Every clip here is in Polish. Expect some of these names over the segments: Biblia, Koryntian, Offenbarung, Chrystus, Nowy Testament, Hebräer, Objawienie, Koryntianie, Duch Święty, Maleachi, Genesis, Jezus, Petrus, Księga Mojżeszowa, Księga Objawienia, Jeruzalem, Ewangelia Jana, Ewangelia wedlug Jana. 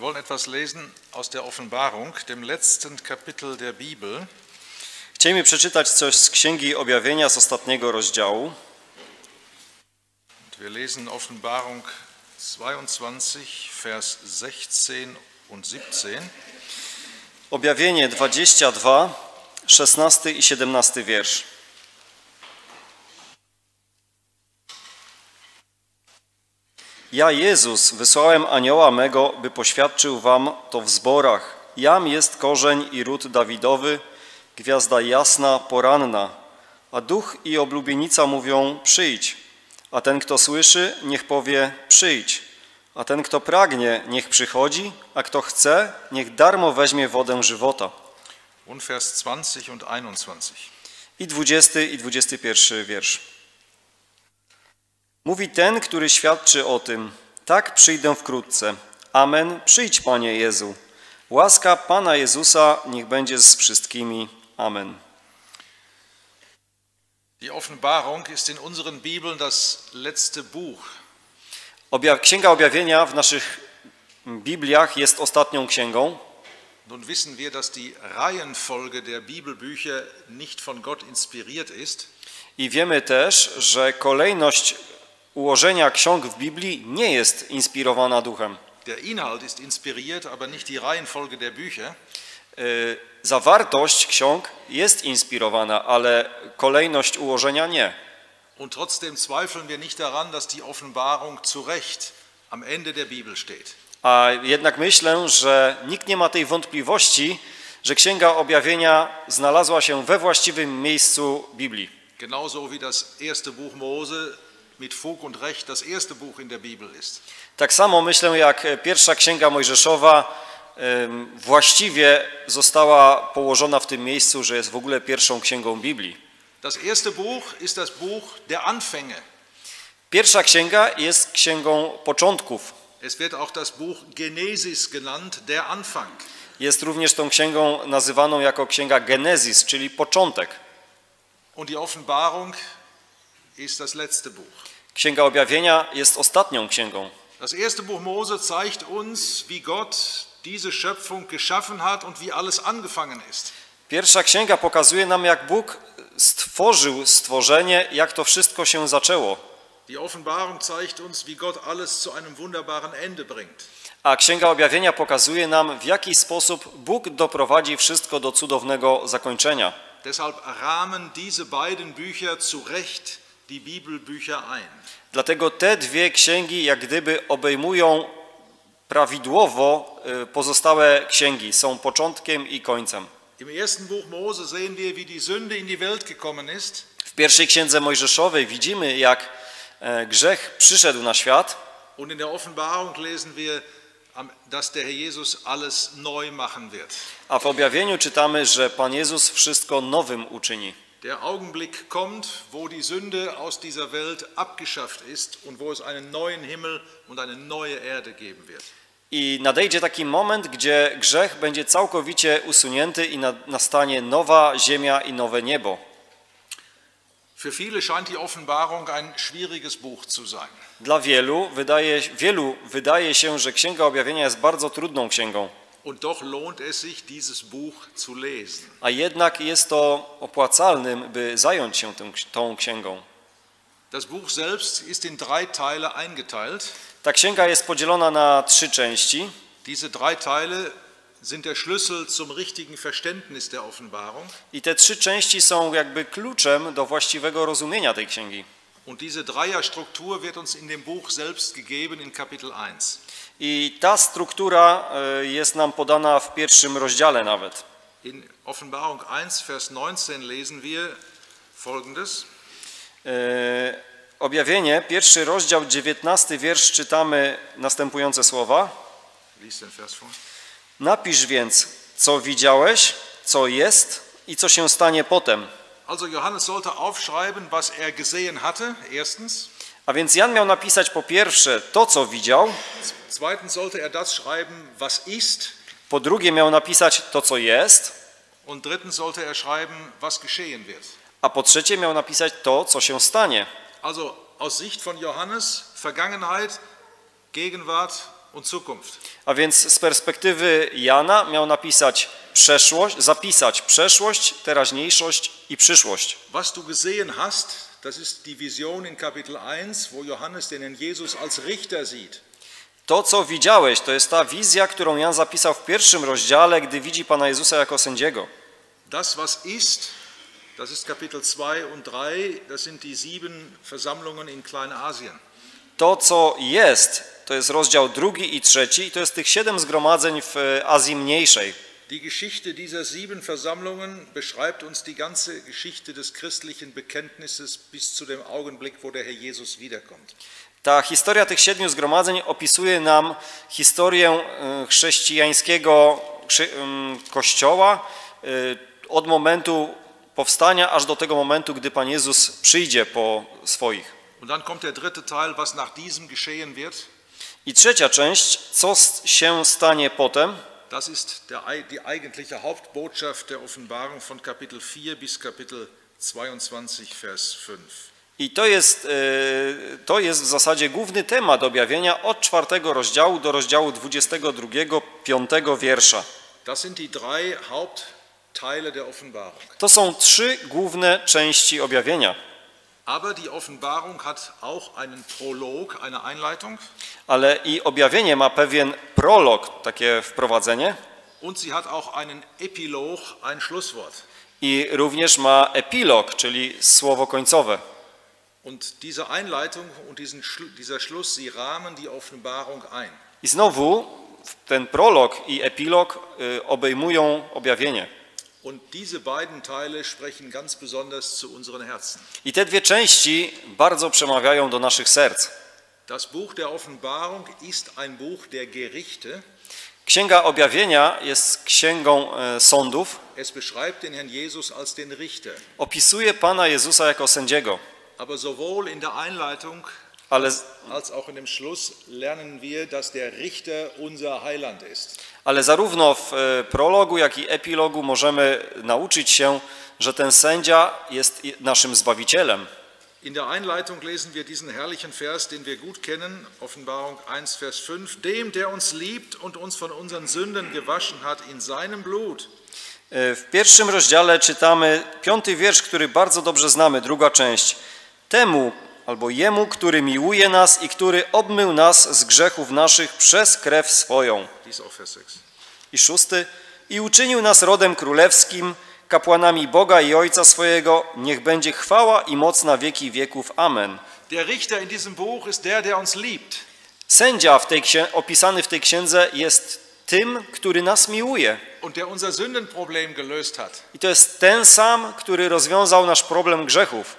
Wir wollen etwas lesen aus der Offenbarung, dem letzten Kapitel der Bibel. Chcielibyśmy przeczytać coś z Księgi Objawienia z ostatniego rozdziału. Wir lesen Offenbarung 22, Vers 16 und 17. Objawienie 22, 16 i 17 wiersz. Ja, Jezus, wysłałem anioła mego, by poświadczył wam to w zborach. Jam jest korzeń i ród Dawidowy, gwiazda jasna, poranna. A duch i oblubienica mówią, przyjdź. A ten, kto słyszy, niech powie, przyjdź. A ten, kto pragnie, niech przychodzi. A kto chce, niech darmo weźmie wodę żywota. Und Vers 20 und 21. I 20 i 21 wiersz. Mówi ten, który świadczy o tym, tak przyjdę wkrótce. Amen, przyjdź Panie Jezu. Łaska Pana Jezusa niech będzie z wszystkimi. Amen. Die Offenbarung ist in unseren Bibeln das letzte Buch. Księga Objawienia w naszych Bibliach jest ostatnią księgą. Nun wissen wir, dass die Reihenfolge der Bibelbücher nicht von Gott inspiriert ist. I wiemy też, że kolejność ułożenia ksiąg w Biblii nie jest inspirowana duchem. Der Inhalt ist inspiriert, aber nicht die Reihenfolge der Bücher. Zawartość ksiąg jest inspirowana, ale kolejność ułożenia nie. Und trotzdem zweifeln wir nicht daran, dass die Offenbarung zu Recht am Ende der Bibel steht. A jednak myślę, że nikt nie ma tej wątpliwości, że Księga Objawienia znalazła się we właściwym miejscu Biblii. Genauso wie das erste Buch Mose mit Fug und Recht das erste Buch in der Bibel ist. Tak samo myślę, jak pierwsza Księga Mojżeszowa właściwie została położona w tym miejscu, że jest w ogóle pierwszą księgą Biblii. Das erste Buch ist das Buch der Anfänge. Pierwsza księga jest księgą początków. Es wird auch das Buch Genesis genannt, der Anfang. Jest również tą księgą nazywaną jako księga Genesis, czyli początek. Und die Offenbarung ist das letzte Buch. Księga Objawienia jest ostatnią księgą. Das erste Buch Mose zeigt uns, wie Gott diese Schöpfung geschaffen hat und wie alles angefangen ist. Pierwsza księga pokazuje nam, jak Bóg stworzył stworzenie, jak to wszystko się zaczęło. Die Offenbarung zeigt uns, wie Gott alles zu einem wunderbaren Ende bringt. A Księga Objawienia pokazuje nam, w jaki sposób Bóg doprowadzi wszystko do cudownego zakończenia. Deshalb rahmen diese beiden Bücher zu Recht die Bibelbücher ein. Dlatego te dwie księgi jak gdyby obejmują prawidłowo pozostałe księgi, są początkiem i końcem. W pierwszej Księdze Mojżeszowej widzimy, jak grzech przyszedł na świat. A w Objawieniu czytamy, że Pan Jezus wszystko nowym uczyni. Der Augenblick kommt, wo die Sünde aus dieser Welt abgeschafft ist und wo es einen neuen Himmel und eine neue Erde geben wird. I nadejdzie taki moment, gdzie grzech będzie całkowicie usunięty i nastanie nowa ziemia i nowe niebo. Für viele scheint die Offenbarung ein schwieriges Buch zu sein. Dla wielu wydaje się, że Księga Objawienia jest bardzo trudną księgą. Und doch lohnt es sich, dieses Buch zu lesen. A jednak jest to opłacalnym, by zająć się tą księgą. Das Buch selbst ist in drei Teile eingeteilt. Ta księga jest podzielona na trzy części. Diese drei Teile sind der Schlüssel zum richtigen Verständnis der Offenbarung. I te trzy części są jakby kluczem do właściwego rozumienia tej księgi. Und diese Dreierstruktur wird uns in dem Buch selbst gegeben in Kapitel 1. I ta struktura jest nam podana w pierwszym rozdziale nawet. In Offenbarung 1, Vers 19 lesen wir folgendes. Objawienie, pierwszy rozdział, 19 wiersz, czytamy następujące słowa. Napisz więc, co widziałeś, co jest i co się stanie potem. Also Johannes sollte aufschreiben, was er gesehen hatte, erstens. A więc Jan miał napisać po pierwsze to, co widział. Zweitens sollte er das schreiben, was ist. Po drugie miał napisać to, co jest. Und drittens sollte er schreiben, was geschehen wird. A po trzecie miał napisać to, co się stanie. Also aus Sicht von Johannes Vergangenheit, Gegenwart und Zukunft. A więc z perspektywy Jana miał napisać przeszłość, zapisać przeszłość, teraźniejszość i przyszłość. Was du gesehen hast, das ist die Vision in Kapitel 1, wo Johannes den Herrn Jesus als Richter sieht. To, co widziałeś, to jest ta wizja, którą Jan zapisał w pierwszym rozdziale, gdy widzi Pana Jezusa jako sędziego. Das, was ist, das ist Kapitel 2 und 3, das sind die 7 Versammlungen in Kleinasien. To, co jest, to jest rozdział 2 i 3 i to jest tych 7 zgromadzeń w Azji Mniejszej. Die Geschichte dieser 7 Versammlungen beschreibt uns die ganze Geschichte des christlichen Bekenntnisses bis zu dem Augenblick, wo der Herr Jesus wiederkommt. Ta historia tych 7 zgromadzeń opisuje nam historię chrześcijańskiego Kościoła od momentu powstania aż do tego momentu, gdy Pan Jezus przyjdzie po swoich. I trzecia część, co się stanie potem, das ist die eigentliche Hauptbotschaft der Offenbarung von Kapitel 4 bis Kapitel 22, Vers 5. I to jest w zasadzie główny temat objawienia od 4 rozdziału do rozdziału 22, 5 wiersza. To są 3 główne części objawienia. Ale i objawienie ma pewien prolog, takie wprowadzenie. I również ma epilog, czyli słowo końcowe. I znowu ten prolog i epilog obejmują objawienie. I te 2 części bardzo przemawiają do naszych serc. Księga Objawienia jest księgą sądów. Opisuje Pana Jezusa jako sędziego. Aber sowohl in der Einleitung als auch in dem Schluss lernen wir, dass der Richter unser Heiland ist. Ale zarówno w prologu, jak i epilogu możemy nauczyć się, że ten sędzia jest naszym zbawicielem. In der Einleitung lesen wir diesen herrlichen Vers, den wir gut kennen, Offenbarung 1, Vers 5: Dem, der uns liebt und uns von unseren Sünden gewaschen hat in seinem Blut. W pierwszym rozdziale czytamy 5 wiersz, który bardzo dobrze znamy, 2 część. Temu albo jemu, który miłuje nas i który obmył nas z grzechów naszych przez krew swoją. I 6. I uczynił nas rodem królewskim, kapłanami Boga i Ojca swojego. Niech będzie chwała i moc na wieki wieków. Amen. Sędzia opisany w tej księdze jest tym, który nas miłuje. I to jest ten sam, który rozwiązał nasz problem grzechów.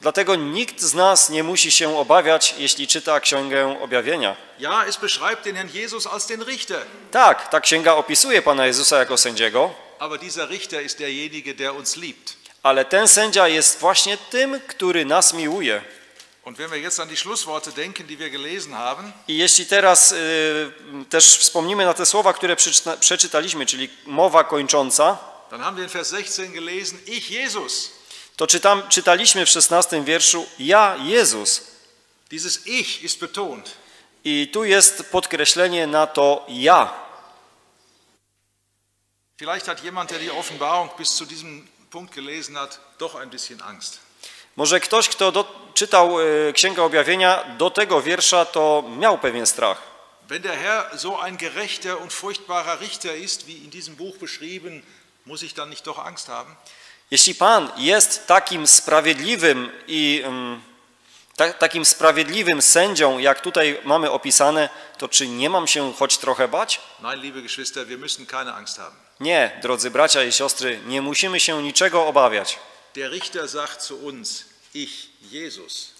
Dlatego nikt z nas nie musi się obawiać, jeśli czyta Księgę Objawienia. Tak, ta księga opisuje Pana Jezusa jako sędziego. Ale ten sędzia jest właśnie tym, który nas miłuje. I jeśli teraz też wspomnimy na te słowa, które przeczytaliśmy, czyli mowa kończąca, to czytaliśmy w 16 wierszu ja, Jezus. I tu jest podkreślenie na to ja. Może ktoś, kto czytał Księgę Objawienia do tego wiersza, to miał pewien strach. Jeśli Pan jest takim sprawiedliwym i takim sprawiedliwym sędzią, jak tutaj mamy opisane, to czy nie mam się choć trochę bać? Nie, drodzy bracia i siostry, nie musimy się niczego obawiać. Der Richter sagt zu uns: Ich, Jesus.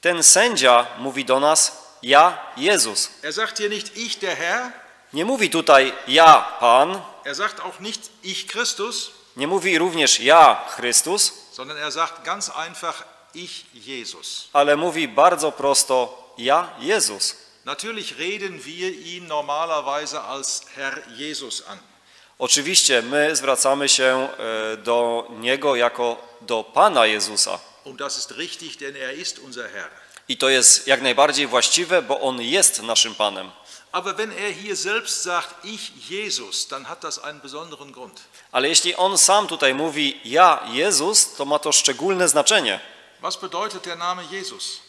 Ten sędzia mówi do nas: ja, Jezus. Er sagt hier nicht ich, der Herr. Nie mówi tutaj ja, Pan. Er sagt auch nicht ich, Christus. Nie mówi również ja, Chrystus. Sondern er sagt ganz einfach ich, Jesus. Ale mówi bardzo prosto ja, Jezus. Natürlich reden wir ihn normalerweise als Herr Jesus an. Oczywiście my zwracamy się do Niego jako do Pana Jezusa. Und das ist richtig, denn er ist unser Herr. I to jest jak najbardziej właściwe, bo On jest naszym Panem. Ale jeśli On sam tutaj mówi, ja, Jezus, to ma to szczególne znaczenie.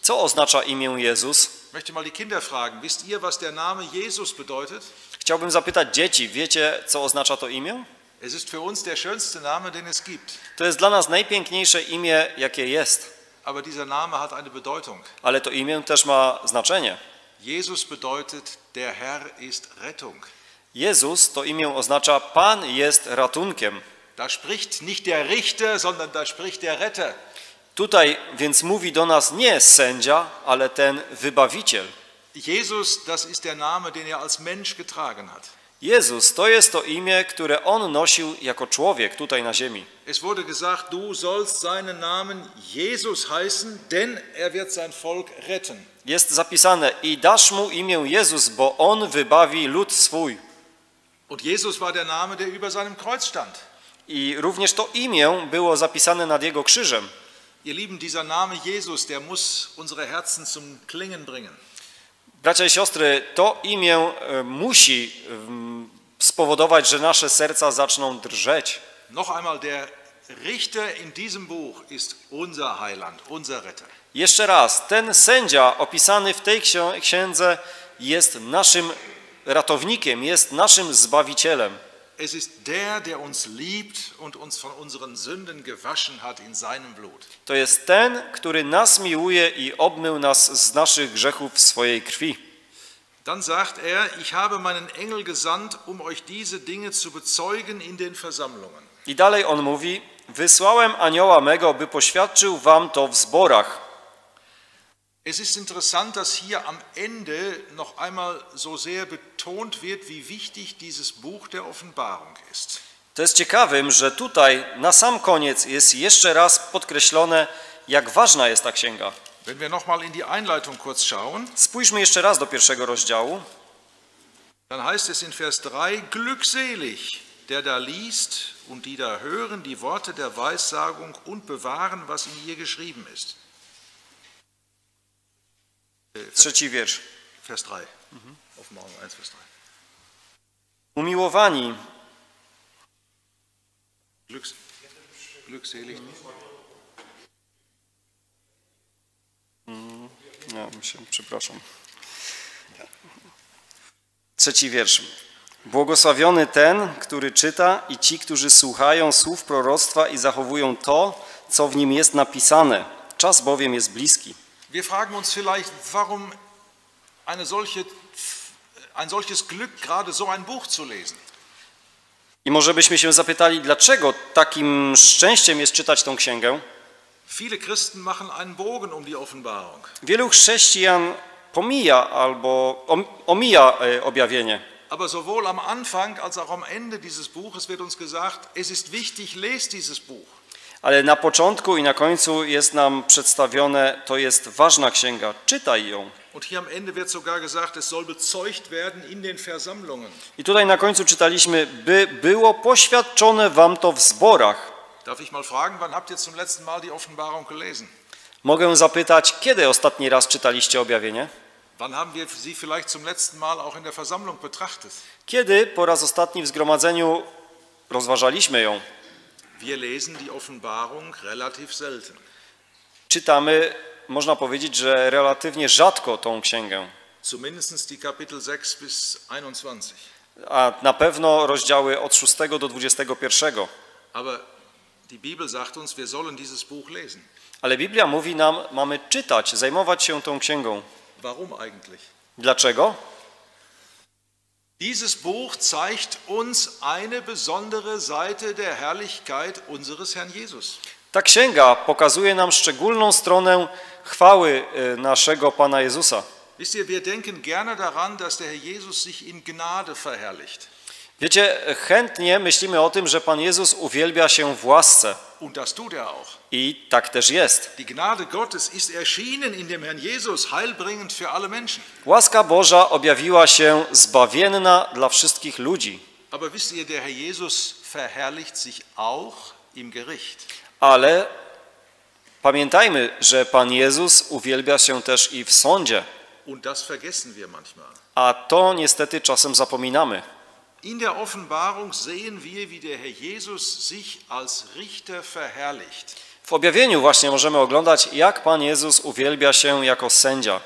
Co oznacza imię Jezus? Chciałbym zapytać dzieci, wiecie, co oznacza to imię? To jest dla nas najpiękniejsze imię, jakie jest. Ale to imię też ma znaczenie. Jezus to imię oznacza, Pan jest ratunkiem. Tutaj więc mówi do nas nie sędzia, ale ten wybawiciel. Jezus to jest to imię, które On nosił jako człowiek tutaj na ziemi. Es wurde gesagt, du sollst seinen Namen Jesus heißen, denn er wird sein Volk retten. Jest zapisane, i dasz mu imię Jezus, bo On wybawi lud swój. Und Jesus war der Name, der über seinem Kreuz stand. I również to imię było zapisane nad Jego krzyżem. Ihr Lieben, dieser Name Jesus, der muss unsere Herzen zum Klingen bringen. Bracia i siostry, to imię musi spowodować, że nasze serca zaczną drżeć. Jeszcze raz, ten sędzia opisany w tej księdze jest naszym ratownikiem, jest naszym Zbawicielem. To jest ten, który nas miłuje i obmył nas z naszych grzechów w swojej krwi. Dann sagt er, ich habe meinen Engel gesandt, um euch diese Dinge zu bezeugen in den Versammlungen. I dalej on mówi, wysłałem anioła mego, by poświadczył wam to w zborach. Es ist interessant, dass hier am Ende noch einmal so sehr betont wird, wie wichtig dieses Buch der Offenbarung ist. To jest ciekawym, że tutaj na sam koniec jest jeszcze raz podkreślone, jak ważna jest ta księga. Wenn wir noch mal in die Einleitung kurz schauen, spójrzmy jeszcze raz do pierwszego rozdziału. Dann heißt es in Vers 3: Glückselig, der da liest und die da hören die Worte der Weissagung und bewahren, was in ihr geschrieben ist. Trzeci wiersz. Vers 3. Offenbarung 1, Vers 3. Umiłowani. Glückselig. Ja się przepraszam. Trzeci wiersz. Błogosławiony ten, który czyta, i ci, którzy słuchają słów proroctwa i zachowują to, co w nim jest napisane. Czas bowiem jest bliski. Wir fragen uns vielleicht, warum ein solches Glück, gerade so ein Buch zu lesen. I może byśmy się zapytali, dlaczego takim szczęściem jest czytać tą księgę? Viele Christen machen einen Bogen um die Offenbarung. Wielu chrześcijan pomija albo omija objawienie. Aber sowohl am Anfang als auch am Ende dieses Buches wird uns gesagt, es ist wichtig, lest dieses Buch. Ale na początku i na końcu jest nam przedstawione, to jest ważna księga, czytaj ją. I tutaj na końcu czytaliśmy, by było poświadczone wam to w zborach. Mogę zapytać, kiedy ostatni raz czytaliście objawienie? Kiedy po raz ostatni w zgromadzeniu rozważaliśmy ją? Wir lesen die Offenbarung relativ selten. Czytamy, można powiedzieć, że relatywnie rzadko tą księgę. Zumindest die Kapitel 6 bis 21. A na pewno rozdziały od 6 do 21. Aber die Bibel sagt uns, wir sollen dieses Buch lesen. Ale Biblia mówi nam, mamy czytać, zajmować się tą księgą. Warum eigentlich? Dlaczego? Dieses Buch zeigt uns eine besondere Seite der Herrlichkeit unseres Herrn Jesus. Ta księga pokazuje nam szczególną stronę chwały naszego Pana Jezusa. Wiecie, chętnie myślimy o tym, że Pan Jezus uwielbia się w łasce. I tak też jest. Łaska Boża objawiła się zbawienna dla wszystkich ludzi. Ale Pamiętajmy, że Pan Jezus uwielbia się też i w sądzie. A to niestety czasem zapominamy. In der Offenbarung sehen wir, wie der Herr Jesus sich als Richter verherrlicht. W objawieniu właśnie możemy oglądać, jak Pan Jezus uwielbia się jako sędzia.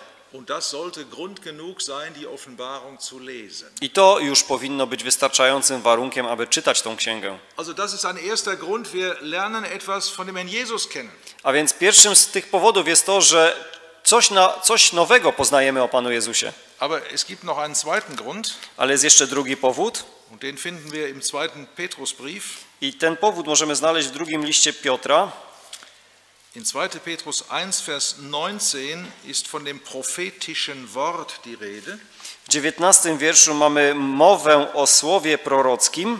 I to już powinno być wystarczającym warunkiem, aby czytać tą księgę. A więc pierwszym z tych powodów jest to, że coś nowego poznajemy o Panu Jezusie. Ale jest jeszcze drugi powód. I ten powód możemy znaleźć w drugim liście Piotra. In 2. Petrus 1, Vers 19 ist von dem prophetischen Wort die Rede. W 19 wierszu mamy mowę o słowie prorockim.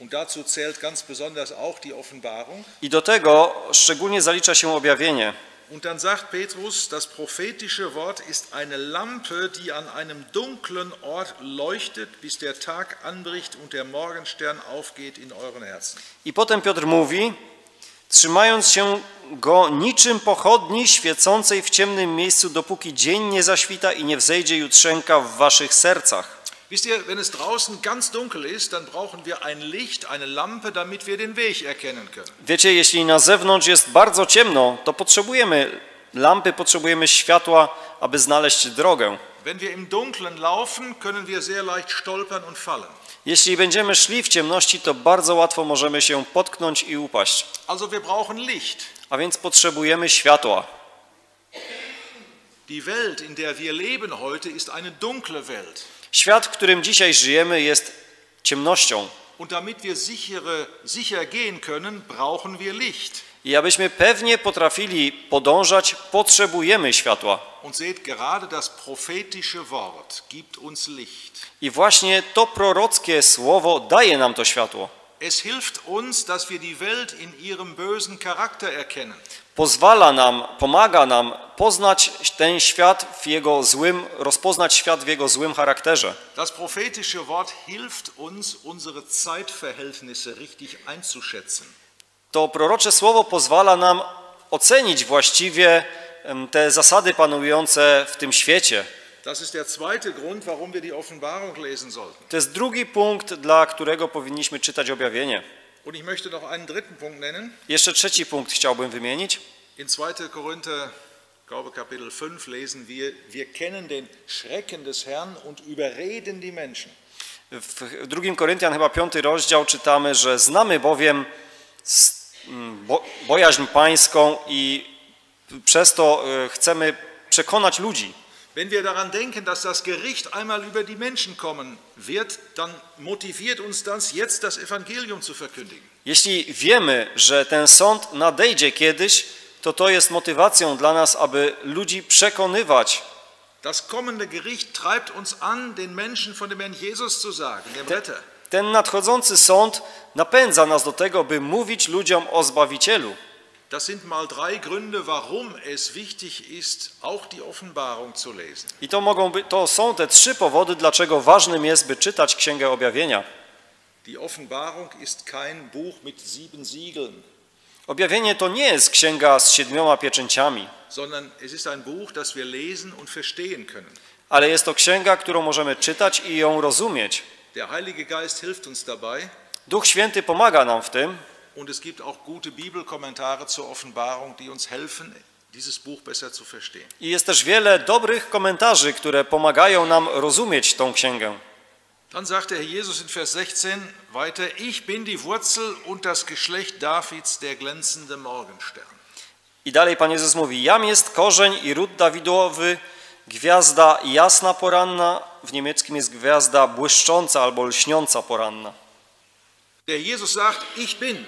Und dazu zählt ganz besonders auch die Offenbarung. I do tego szczególnie zalicza się objawienie. Und dann sagt Petrus, das prophetische Wort ist eine Lampe, die an einem dunklen Ort leuchtet, bis der Tag anbricht und der Morgenstern aufgeht in euren Herzen. I potem Piotr mówi: trzymając się go niczym pochodni świecącej w ciemnym miejscu, dopóki dzień nie zaświta i nie wzejdzie jutrzenka w waszych sercach. Wiecie, jeśli na zewnątrz jest bardzo ciemno, to potrzebujemy lampy, potrzebujemy światła, aby znaleźć drogę. Jeśli będziemy szli w ciemności, to bardzo łatwo możemy się potknąć i upaść. A więc potrzebujemy światła. Świat, w którym dzisiaj żyjemy, jest ciemnością. I abyśmy pewnie potrafili podążać, potrzebujemy światła. I właśnie to prorockie słowo daje nam to światło. Pozwala nam, pomaga nam poznać ten świat w jego złym, rozpoznać świat w jego złym charakterze. Das prophetische Wort hilft uns, unsere Zeitverhältnisse richtig einzuschätzen. To prorocze słowo pozwala nam ocenić właściwie te zasady panujące w tym świecie. To jest drugi punkt, dla którego powinniśmy czytać objawienie. Jeszcze trzeci punkt chciałbym wymienić. In 2. Korinther, Kapitel 5 lesen wir: Wir kennen den Schrecken des Herrn und überreden die Menschen. W 2. Koryntian chyba 5 rozdział czytamy, że znamy bowiem bojaźń pańską i przez to chcemy przekonać ludzi. Wenn wir daran denken, dass das Gericht einmal über die Menschen kommen wird, dann motiviert uns das, jetzt das Evangelium zu verkündigen. Jeśli wiemy, że ten sąd nadejdzie kiedyś, to to jest motywacją dla nas, aby ludzi przekonywać. Das kommende Gericht treibt uns an, den Menschen von dem Herrn Jesus zu sagen, dem Retter. Ten nadchodzący sąd napędza nas do tego, by mówić ludziom o Zbawicielu. I to są te trzy powody, dlaczego ważnym jest, by czytać Księgę Objawienia. Objawienie to nie jest księga z 7 pieczęciami, ale jest to księga, którą możemy czytać i ją rozumieć. Der Heilige Geist hilft uns dabei. Duch Święty pomaga nam w tym. Und es gibt auch gute Bibelkommentare zur Offenbarung, die uns helfen, dieses Buch besser zu verstehen. I jest też wiele dobrych komentarzy, które pomagają nam rozumieć tą księgę. Dann sagt der Herr Jesus in Vers 16 weiter: Ich bin die Wurzel und das Geschlecht Davids, der glänzende Morgenstern. I dalej Pan Jezus mówi: Jam jest korzeń i ród Dawidowy, gwiazda jasna poranna, w niemieckim jest gwiazda błyszcząca albo lśniąca poranna. Der Jesus sagt, ich bin.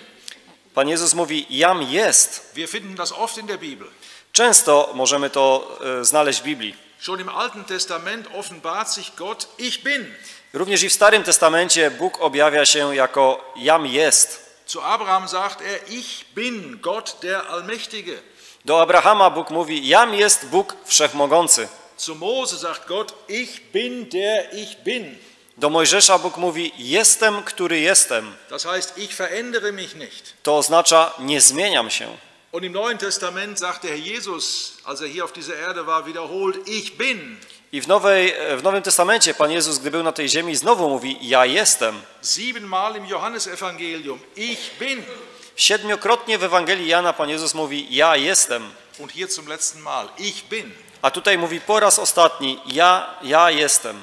Pan Jezus mówi, jam jest. Wir finden das oft in der Bibel. Często możemy to znaleźć w Biblii. Schon im Alten Testament offenbart sich Gott, ich bin. Również i w Starym Testamencie Bóg objawia się jako jam jest. Zu Abraham sagt er, ich bin Gott der Allmächtige. Do Abrahama Bóg mówi, jam jest Bóg Wszechmogący. Zu Mose sagt Gott, ich bin der ich bin. Do Mojżesza Bóg mówi, jestem, który jestem. Das heißt, ich verändere mich nicht. To oznacza, nie zmieniam się. Und im Neuen Testament sagte Herr Jesus, als er hier auf dieser Erde war, wiederholt: Ich bin. I w Nowym Testamencie Pan Jezus, gdy był na tej ziemi, znowu mówi: Ja jestem. Siebenmal im Johannesevangelium: Ich bin. Siedmiokrotnie w Ewangelii Jana Pan Jezus mówi: Ja jestem. Und hier zum letzten Mal: Ich bin. A tutaj mówi po raz ostatni: Ja jestem.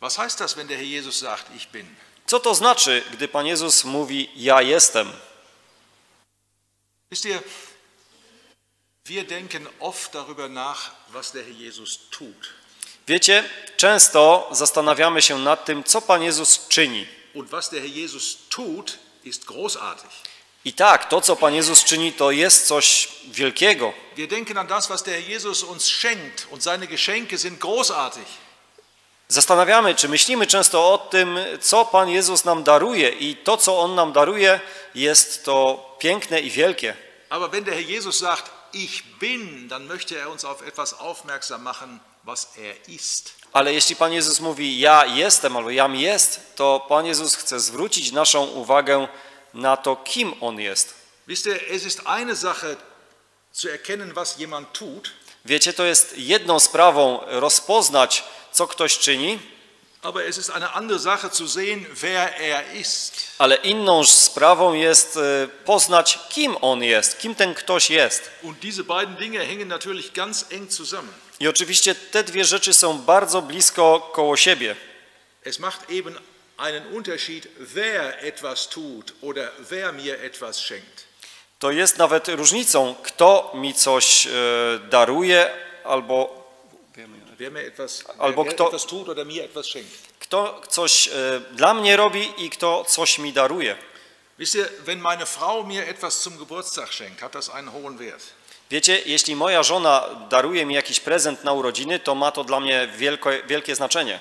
Was heißt das, wenn der Herr Jesus sagt: Ich bin? Co to znaczy, gdy Pan Jezus mówi: Ja jestem? Wisst ihr, wir denken oft darüber nach, was der Herr Jesus tut. Wiecie, często zastanawiamy się nad tym, co Pan Jezus czyni. Und was der Herr Jesus tut, ist großartig. I tak, to co Pan Jezus czyni, to jest coś wielkiego. Wir denken an das, was der Herr Jesus uns schenkt, und seine Geschenke sind großartig. Zastanawiamy, czy myślimy często o tym, co Pan Jezus nam daruje, i to, co On nam daruje, jest to piękne i wielkie. Aber wenn der Herr Jesus sagt: Ich bin, dann möchte er uns auf etwas aufmerksam machen, was er ist. Ale jeśli Pan Jezus mówi: Ja jestem, albo Jam jest, to Pan Jezus chce zwrócić naszą uwagę na to, kim On jest. Wiecie, to jest jedną sprawą rozpoznać, co ktoś czyni, ale inną sprawą jest poznać, kim on jest, kim ten ktoś jest. I oczywiście te dwie rzeczy są bardzo blisko koło siebie. Es macht eben einen Unterschied, wer etwas tut oder wer mir etwas schenkt. To jest nawet różnicą, kto mi coś daruje, albo kto coś dla mnie robi i kto coś mi daruje. Wiecie, jeśli moja żona daruje mi jakiś prezent na urodziny, to ma to dla mnie wielkie znaczenie.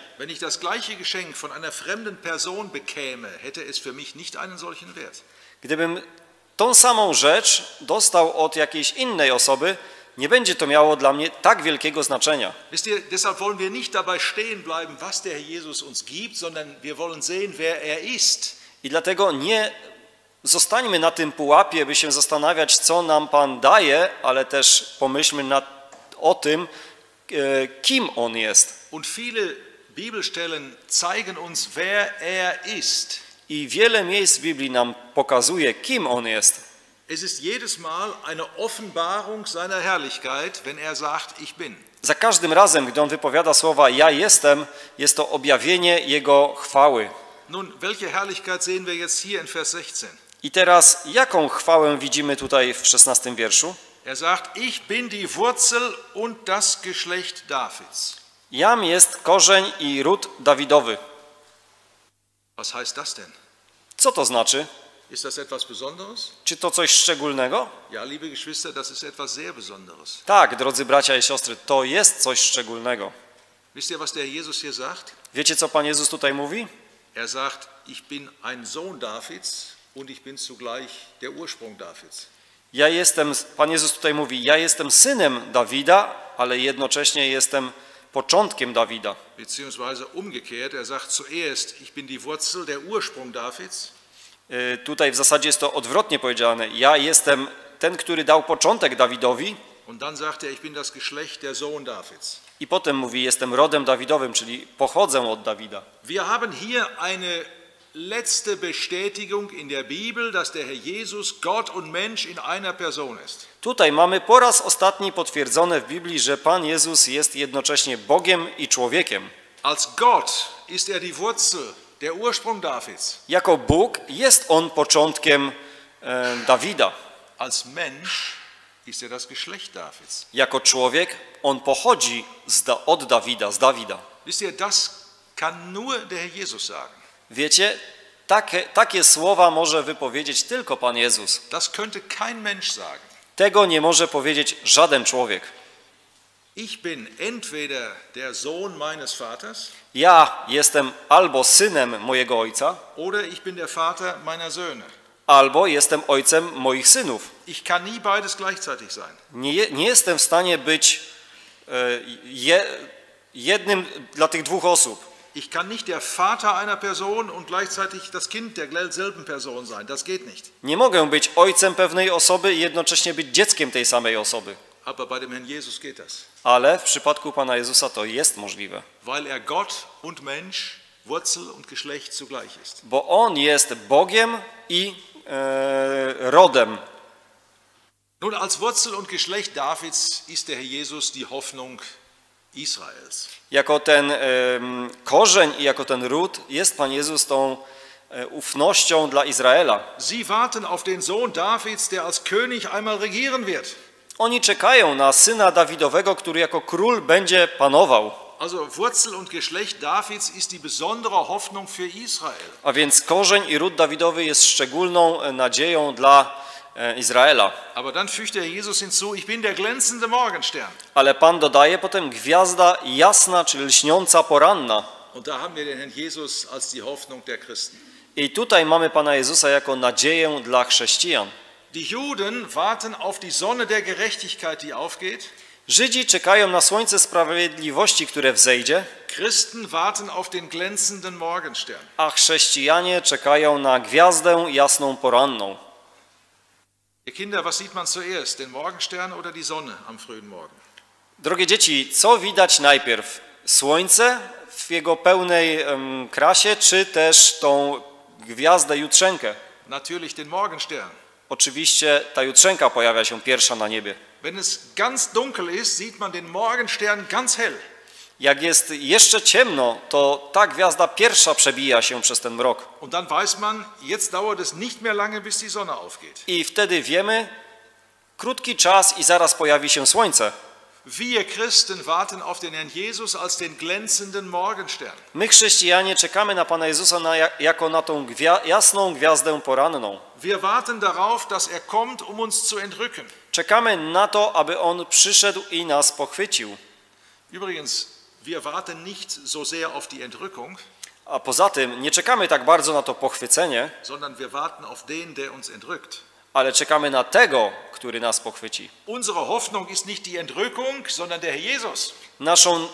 Gdybym tą samą rzecz dostał od jakiejś innej osoby, nie będzie to miało dla mnie tak wielkiego znaczenia. I dlatego nie zostańmy na tym pułapie, by się zastanawiać, co nam Pan daje, ale też pomyślmy o tym, kim On jest. I wiele miejsc w Biblii nam pokazuje, kim On jest. Es ist jedes Mal eine Offenbarung seiner Herrlichkeit, wenn er sagt: Ich bin. Za każdym razem, gdy on wypowiada słowa "Ja jestem", jest to objawienie jego chwały. Nun, welche Herrlichkeit sehen wir jetzt hier in Vers 16? I teraz jaką chwałę widzimy tutaj w 16 wierszu? Er sagt: Ich bin die Wurzel und das Geschlecht Davids. Jam jest korzeń i ród Dawidowy. Was heißt das denn? Co to znaczy? Ist das etwas Besonderes? Czy to coś szczególnego? Ja, liebe Geschwister, das ist etwas sehr Besonderes. Tak, drodzy bracia i siostry, to jest coś szczególnego. Wisst ihr, was der Jesus hier sagt? Wiecie, co Pan Jezus tutaj mówi? Er sagt: Ich bin ein Sohn Davids und ich bin zugleich der Ursprung Davids. Ja jestem, Pan Jezus tutaj mówi: Ja jestem synem Dawida, ale jednocześnie jestem początkiem Dawida. Beziehungsweise umgekehrt, er sagt zuerst: Ich bin die Wurzel, der Ursprung Davids. Tutaj w zasadzie jest to odwrotnie powiedziane. Ja jestem ten, który dał początek Dawidowi. I potem mówi: jestem rodem Dawidowym, czyli pochodzę od Dawida. Tutaj mamy po raz ostatni potwierdzone w Biblii, że Pan Jezus jest jednocześnie Bogiem i człowiekiem. Als Gott ist er die Wurzel. Der Ursprung Davids. Jako Bóg jest on początkiem Dawida. Als Mensch ist er das Geschlecht Davids. Jako człowiek on pochodzi od Dawida, z Dawida. Wisst ihr, das kann nur der Herr Jesus sagen. Wiecie, takie słowa może wypowiedzieć tylko Pan Jezus. Das könnte kein Mensch sagen. Tego nie może powiedzieć żaden człowiek. Ich bin entweder der Sohn meines Vaters. Ja jestem albo synem mojego ojca, oder ich bin der Vater meiner Söhne. Albo jestem ojcem moich synów. Ich kann nie beides gleichzeitig sein. Nie jestem w stanie być jednym dla tych dwóch osób. Ich kann nicht der Vater einer Person und gleichzeitig das Kind derselben Person sein. Das geht nicht. Nie mogę być ojcem pewnej osoby i jednocześnie być dzieckiem tej samej osoby. Aber bei dem Herrn Jesus geht das. Ale w przypadku Pana Jezusa to jest możliwe. Weil er Gott und Mensch, Wurzel und Geschlecht zugleich ist. Bo on jest Bogiem i rodem. Nun als Wurzel und Geschlecht Davids ist der Herr Jesus die Hoffnung Izraels. Jako ten korzeń i jako ten ród jest Pan Jezus tą ufnością dla Izraela. Sie warten auf den Sohn Davids, der als König einmal regieren wird. Oni czekają na syna Dawidowego, który jako król będzie panował. Also Wurzel und Geschlecht Davids ist die besondere Hoffnung für Israel. A więc korzeń i ród Dawidowy jest szczególną nadzieją dla Izraela. Aber dann fügt der Jesus hinzu, ich bin der glänzende Morgenstern. Ale Pan dodaje potem gwiazda jasna, czyli lśniąca poranna. Und da haben wir den Herrn Jesus als die Hoffnung der Christen. I tutaj mamy Pana Jezusa jako nadzieję dla chrześcijan. Die Juden warten auf die Sonne der Gerechtigkeit, die aufgeht. Żydzi czekają na słońce sprawiedliwości, które wzejdzie. Christen warten auf den glänzenden Morgenstern. A chrześcijanie czekają na gwiazdę jasną poranną. Ihr Kinder, was sieht man zuerst, den Morgenstern oder die Sonne am frühen Morgen? Drogie dzieci, co widać najpierw? Słońce w jego pełnej krasie, czy też tą gwiazdę jutrzenkę? Natürlich den Morgenstern. Oczywiście ta jutrzenka pojawia się pierwsza na niebie. Wenn es ganz dunkel ist, sieht man den Morgenstern ganz hell. Jak jest jeszcze ciemno, to ta gwiazda pierwsza przebija się przez ten mrok. Und dann weiß man, jetzt dauert es nicht mehr lange, bis die Sonne aufgeht. I wtedy wiemy, krótki czas i zaraz pojawi się słońce. Wir Christen warten auf den Herrn Jesus als den glänzenden Morgenstern. My chrześcijanie czekamy na Pana Jezusa jako na tą jasną gwiazdę poranną. Wir warten darauf, dass er kommt, um uns zu entrücken. Czekamy na to, aby on przyszedł i nas pochwycił. Übrigens, wir warten nicht so sehr auf die Entrückung. A poza tym nie czekamy tak bardzo na to pochwycenie, sondern wir warten auf den, der uns entrückt. Ale czekamy na tego, który nas pochwyci. Unsere Hoffnung ist nicht die Entrückung, sondern der Herr Jesus. Naszą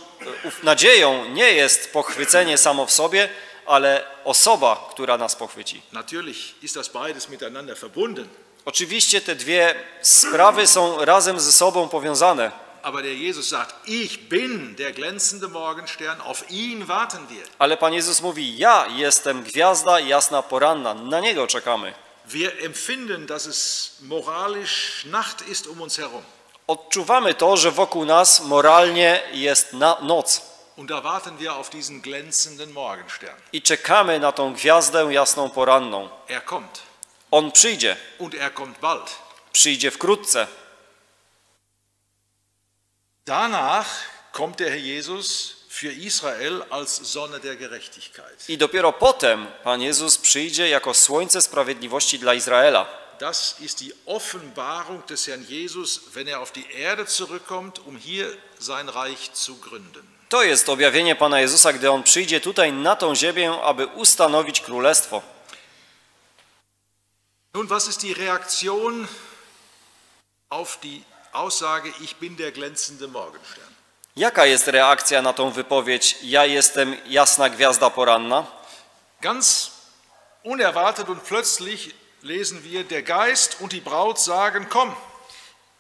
nadzieją nie jest pochwycenie samo w sobie, ale osoba, która nas pochwyci. Natürlich ist das beides miteinander verbunden. Oczywiście te dwie sprawy są razem ze sobą powiązane. Aber der Jesus sagt, ich bin der glänzende Morgenstern, auf ihn warten wir. Ale Pan Jezus mówi, ja jestem gwiazda jasna poranna, na niego czekamy. Wir empfinden, dass es moralisch Nacht ist um uns herum. Odczuwamy to, że wokół nas moralnie jest noc. Und da warten wir auf diesen glänzenden Morgenstern. I czekamy na tą gwiazdę jasną poranną. Er kommt. On przyjdzie. Und er kommt bald. Przyjdzie wkrótce. Danach kommt der Herr Jesus für Israel als Sonne der Gerechtigkeit. I dopiero potem Pan Jezus przyjdzie jako słońce sprawiedliwości dla Izraela. Das ist die Offenbarung des Herrn Jesus, wenn er auf die Erde zurückkommt, um hier sein Reich zu gründen. To jest objawienie Pana Jezusa, gdy on przyjdzie tutaj na tą ziemię, aby ustanowić królestwo. Nun, was ist die Reaktion auf die Aussage, ich bin der glänzende Morgenstern? Jaka jest reakcja na tą wypowiedź, ja jestem jasna gwiazda poranna? Ganz unerwartet und plötzlich lesen wir, der Geist und die Braut sagen, komm.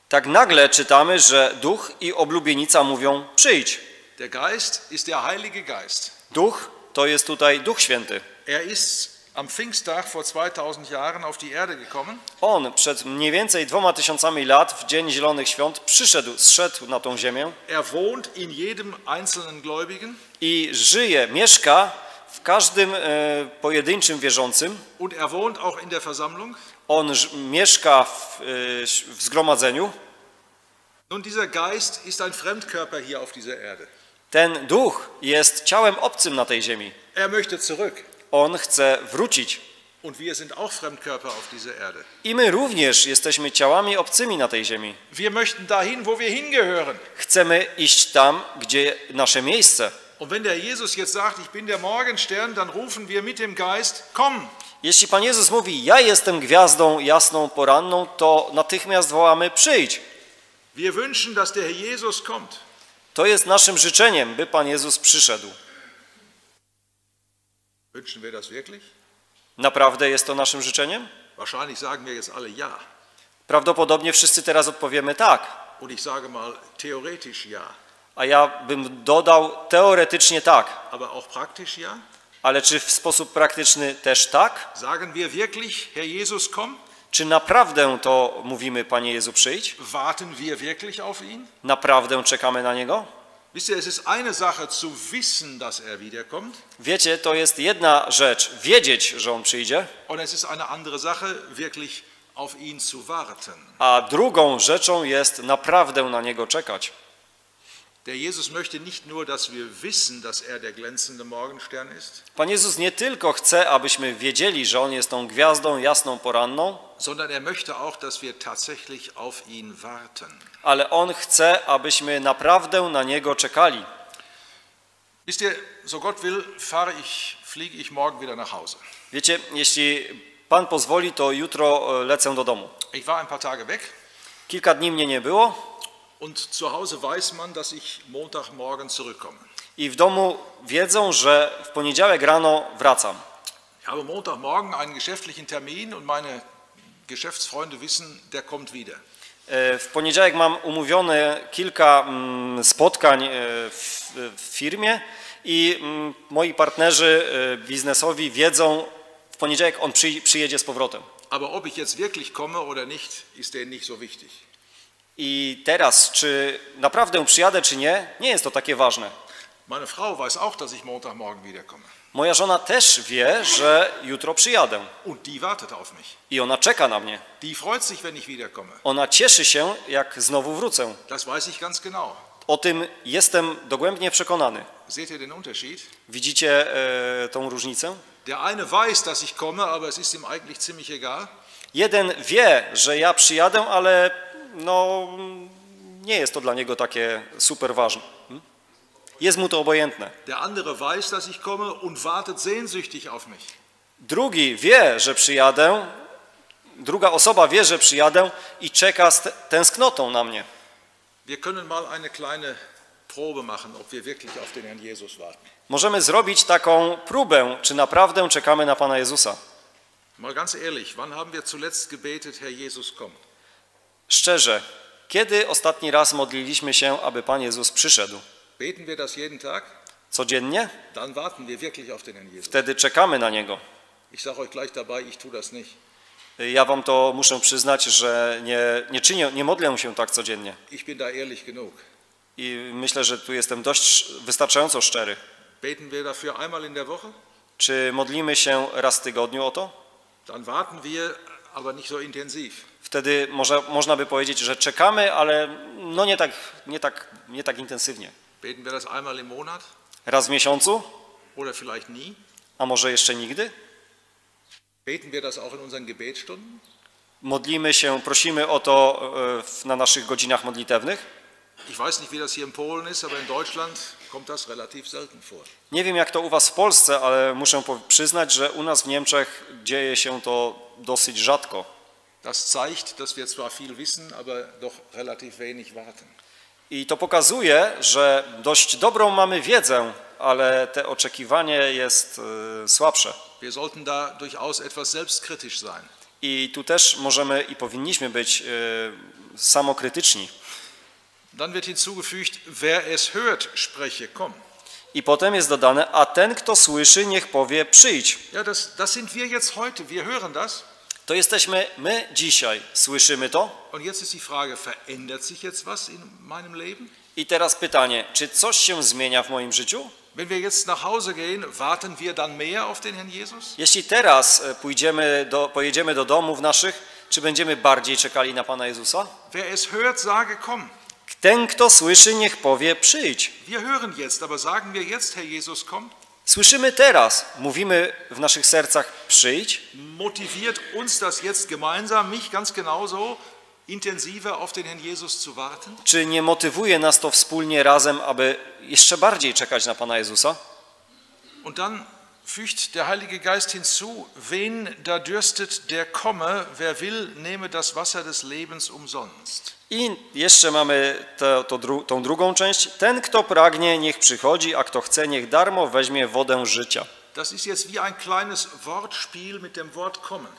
Tak nagle czytamy, że duch i oblubienica mówią, przyjdź. Der Geist ist der Heilige Geist. Duch to jest tutaj Duch Święty. Er ist am Pfingsttag vor 2000 Jahren auf die Erde gekommen. On przed mniej więcej 2000 lat w Dzień Zielonych Świąt zszedł na tą ziemię. Er wohnt in jedem einzelnen Gläubigen. I żyje, mieszka w każdym pojedynczym wierzącym. Und er wohnt auch in der Versammlung. On mieszka w zgromadzeniu. Nun dieser Geist ist ein Fremdkörper hier auf dieser Erde. Ten duch jest ciałem obcym na tej ziemi. Er möchte zurück. On chce wrócić. Und wir sind auch Fremdkörper auf dieser Erde. I my również jesteśmy ciałami obcymi na tej ziemi. Wir möchten dahin, wo wir hingehören. Chcemy iść tam, gdzie nasze miejsce. Und wenn der Jesus jetzt sagt, ich bin der Morgenstern, dann rufen wir mit dem Geist, komm. Jeśli Pan Jezus mówi, ja jestem gwiazdą jasną poranną, to natychmiast wołamy, przyjdź. Wir wünschen, dass der Herr Jesus kommt. To jest naszym życzeniem, by Pan Jezus przyszedł. Wünschen wir das wirklich? Naprawdę jest to naszym życzeniem? Wahrscheinlich sagen wir jetzt alle ja. Prawdopodobnie wszyscy teraz odpowiemy tak. Und ich sage mal theoretisch ja. A ja bym dodał teoretycznie tak. Aber auch praktisch ja? Ale czy w sposób praktyczny też tak? Sagen wir wirklich, Herr Jesus, komm? Czy naprawdę to mówimy, Panie Jezu, przyjdź? Warten wir wirklich auf ihn? Naprawdę czekamy na Niego? Wiecie, to jest jedna rzecz, wiedzieć, że On przyjdzie. A drugą rzeczą jest naprawdę na Niego czekać. Pan Jezus nie tylko chce, abyśmy wiedzieli, że On jest tą gwiazdą jasną poranną, ale On chce, abyśmy naprawdę na Niego czekali. Wiecie, jeśli Pan pozwoli, to jutro lecę do domu. Kilka dni mnie nie było. I w domu wiedzą, że w poniedziałek rano wracam. W poniedziałek mam umówione kilka spotkań w firmie i moi partnerzy biznesowi wiedzą, w poniedziałek on przyjedzie z powrotem. Aber ob ich jetzt wirklich komme oder nicht, ist denen nicht so wichtig. I teraz, czy naprawdę przyjadę, czy nie, nie jest to takie ważne. Moja żona też wie, że jutro przyjadę. I ona czeka na mnie. Ona cieszy się, jak znowu wrócę. O tym jestem dogłębnie przekonany. Widzicie tą różnicę? Jeden wie, że ja przyjadę, ale no, nie jest to dla niego takie super ważne. Jest mu to obojętne. Drugi wie, że przyjadę, druga osoba wie, że przyjadę i czeka z tęsknotą na mnie. Możemy zrobić taką próbę, czy naprawdę czekamy na Pana Jezusa. Mal ganz ehrlich, wann haben wir zuletzt gebetet, Herr Jesus, komm? Szczerze, kiedy ostatni raz modliliśmy się, aby Pan Jezus przyszedł? Codziennie? Wtedy czekamy na Niego. Ja wam to muszę przyznać, że nie modlę się tak codziennie. I myślę, że tu jestem dość wystarczająco szczery. Czy modlimy się raz w tygodniu o to? Wtedy można by powiedzieć, że czekamy, ale no nie tak intensywnie. Raz w miesiącu? A może jeszcze nigdy? Modlimy się, prosimy o to na naszych godzinach modlitewnych. Nie wiem, jak to u was w Polsce, ale muszę przyznać, że u nas w Niemczech dzieje się to dosyć rzadko. I to pokazuje, że dość dobrą mamy wiedzę, ale te oczekiwanie jest słabsze. I tu też możemy i powinniśmy być samokrytyczni. I potem jest dodane, a ten, kto słyszy, niech powie, przyjdź. To jesteśmy my dzisiaj. Słyszymy to? I teraz pytanie, czy coś się zmienia w moim życiu? Jeśli teraz pojedziemy do domów naszych, czy będziemy bardziej czekali na Pana Jezusa? Ten, kto słyszy, niech powie, przyjdź. Słyszymy teraz, mówimy w naszych sercach, przyjdź. Motiviert uns das jetzt gemeinsam, mich ganz genauso intensiver auf den Herrn Jesus zu warten? Czy nie motywuje nas to wspólnie razem, aby jeszcze bardziej czekać na Pana Jezusa? Und dann fügt der Heilige Geist hinzu, wen da dürstet, der komme, wer will, nehme das Wasser des Lebens umsonst. I jeszcze mamy tą drugą część. Ten, kto pragnie, niech przychodzi, a kto chce, niech darmo weźmie wodę życia. Das ist jetzt wie ein kleines Wortspiel mit dem Wort kommen.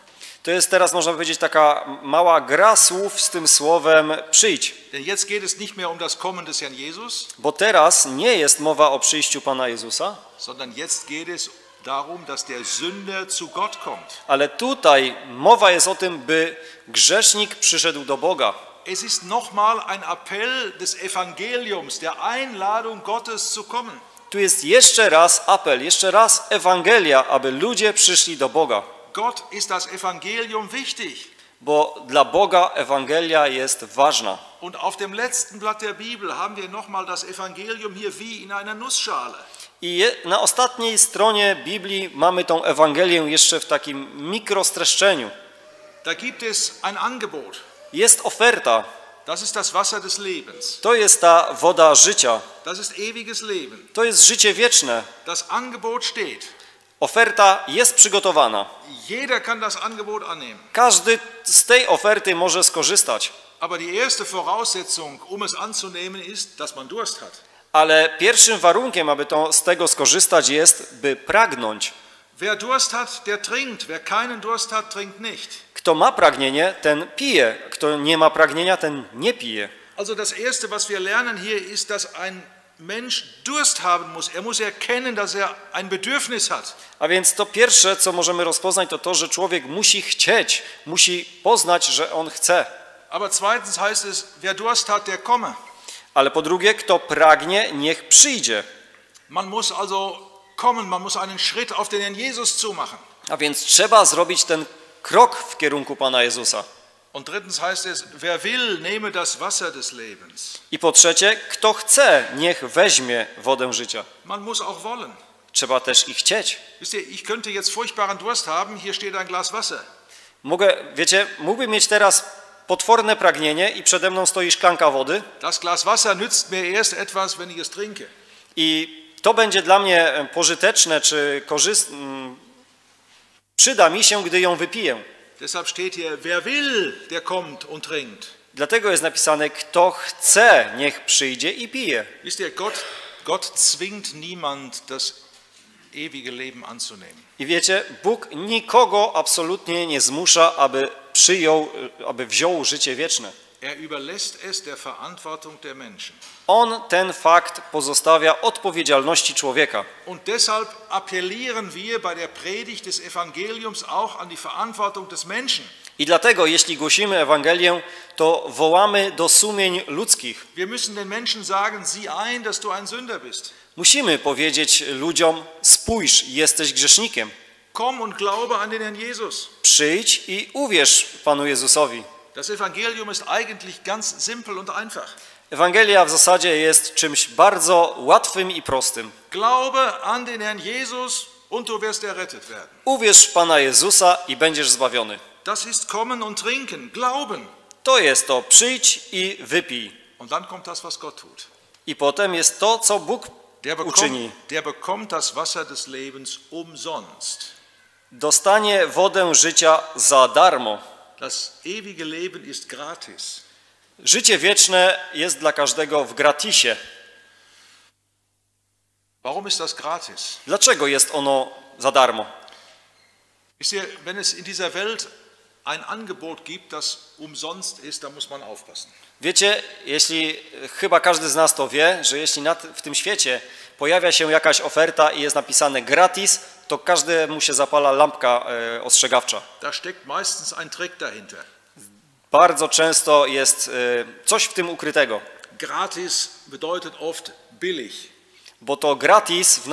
To jest teraz, można powiedzieć, taka mała gra słów z tym słowem przyjdź. Denn jetzt geht es nicht mehr um das Kommen des Herrn Jesus. Bo teraz nie jest mowa o przyjściu Pana Jezusa. Sondern jetzt geht es darum, dass der Sünder zu Gott kommt. Ale tutaj mowa jest o tym, by grzesznik przyszedł do Boga. Es ist nochmal ein Appell des Evangeliums, der Einladung Gottes zu kommen. Tu jest jeszcze raz apel, jeszcze raz Ewangelia, aby ludzie przyszli do Boga. Gott ist das Evangelium wichtig. Bo dla Boga Ewangelia jest ważna. Und auf dem letzten Blatt der Bibel haben wir nochmal das Evangelium hier wie in einer Nussschale. I na ostatniej stronie Biblii mamy tą Ewangelię jeszcze w takim mikrostreszczeniu. Da gibt es ein Angebot. Jest oferta. Das ist das Wasser des Lebens. To jest ta woda życia. Das ist ewiges Leben. To jest życie wieczne. Das Angebot steht. Oferta jest przygotowana. Jeder kann das Angebot annehmen. Każdy z tej oferty może skorzystać. Aber die erste Voraussetzung, um es anzunehmen, ist, dass man Durst hat. Ale pierwszym warunkiem, aby z tego skorzystać, jest, by pragnąć. Wer Durst hat, der trinkt. Wer keinen Durst hat, trinkt nicht. Kto ma pragnienie, ten pije. Kto nie ma pragnienia, ten nie pije. Also das erste, was wir lernen hier, ist, dass ein Mensch Durst haben muss. Er muss erkennen, dass er ein Bedürfnis hat. A więc to pierwsze, co możemy rozpoznać, to to, że człowiek musi chcieć, musi poznać, że on chce. Aber zweitens heißt es, wer Durst hat, der komme. Ale po drugie, kto pragnie, niech przyjdzie. Man muss also kommen, man muss einen Schritt auf den Herrn Jesus zu machen. A więc trzeba zrobić ten krok w kierunku Pana Jezusa. I po trzecie, kto chce, niech weźmie wodę życia. Trzeba też i chcieć. Mogę, wiecie, mógłbym mieć teraz potworne pragnienie i przede mną stoi szklanka wody. I to będzie dla mnie pożyteczne czy korzystne. Przyda mi się, gdy ją wypiję. Deshalb steht hier, wer will, der kommt und trinkt. Dlatego jest napisane, kto chce, niech przyjdzie i pije. Wisst ihr, Gott zwingt niemand, das ewige Leben anzunehmen. I wiecie, Bóg nikogo absolutnie nie zmusza, aby przyjął, aby wziął życie wieczne. Er überlässt es der Verantwortung der Menschen. On ten fakt pozostawia odpowiedzialności człowieka. Und deshalb appellieren wir bei der Predigt des Evangeliums auch an die Verantwortung des Menschen. I dlatego, jeśli głosimy Ewangelię, to wołamy do sumień ludzkich. Wir müssen den Menschen sagen, sieh ein, dass du ein Sünder bist. Musimy powiedzieć ludziom: spójrz, jesteś grzesznikiem. Komm und glaube an den Herrn Jesus. Przyjdź i uwierz Panu Jezusowi. Das Evangelium ist eigentlich ganz simpel und einfach. Ewangelia w zasadzie jest czymś bardzo łatwym i prostym. Glaube an den Herrn Jesus und du wirst errettet werden. Uwierz w Pana Jezusa i będziesz zbawiony. Das ist kommen und trinken, glauben. To jest to, przyjdź i wypij. Und dann kommt das, was Gott tut. I potem jest to, co Bóg uczyni. Der bekommt das Wasser des Lebens umsonst. Dostanie wodę życia za darmo. Das ewige Leben ist gratis. Życie wieczne jest dla każdego w gratisie. Warum ist das gratis? Dlaczego jest ono za darmo? Wenn es in dieser Welt ein Angebot gibt, das umsonst ist, dann muss man aufpassen. Wiecie, jeśli chyba każdy z nas to wie, że jeśli w tym świecie pojawia się jakaś oferta i jest napisane gratis, to każdemu się zapala lampka ostrzegawcza. Da steckt meistens ein Trick dahinter. Bardzo często jest coś w tym ukrytego. Gratis bedeutet oft billig. Bo to gratis w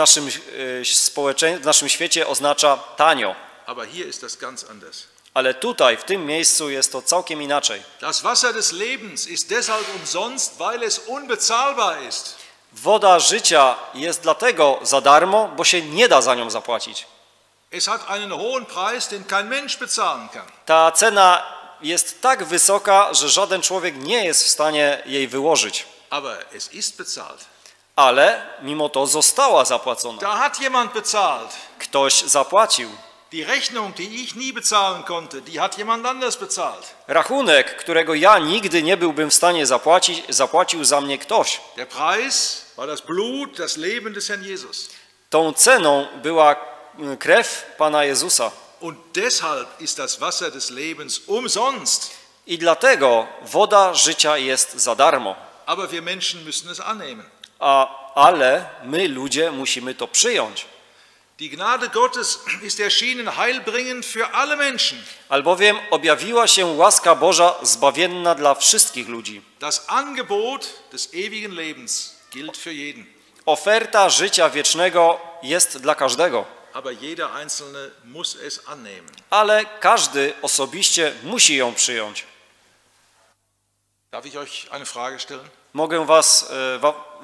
naszym świecie oznacza tanio. Aber hier ist das ganz anders. Ale tutaj, w tym miejscu jest to całkiem inaczej. Das Wasser des Lebens ist deshalb umsonst, weil es unbezahlbar ist. Woda życia jest dlatego za darmo, bo się nie da za nią zapłacić. Es hat einen hohen Preis, den kein Mensch bezahlen kann. Ta cena jest tak wysoka, że żaden człowiek nie jest w stanie jej wyłożyć. Aber es ist bezahlt. Ale mimo to została zapłacona. Da hat jemand bezahlt. Ktoś zapłacił. Die Rechnung, die ich nie bezahlen konnte, die hat jemand anders bezahlt. Rachunek, którego ja nigdy nie byłbym w stanie zapłacić, zapłacił za mnie ktoś. Der Preis war das Blut, das Leben des Herrn Jesus. Tą ceną była krew Pana Jezusa. Und deshalb ist das Wasser des Lebens umsonst. I dlatego woda życia jest za darmo. Aber wir Menschen müssen es annehmen. Ale my, ludzie, musimy to przyjąć. Die Gnade Gottes ist erschienen heilbringend für alle Menschen. Albowiem objawiła się łaska Boża zbawienna dla wszystkich ludzi. Das Angebot des ewigen Lebens gilt für jeden. Oferta życia wiecznego jest dla każdego. Aber jeder Einzelne muss es annehmen. Ale każdy osobiście musi ją przyjąć. Darf ich euch eine Frage stellen?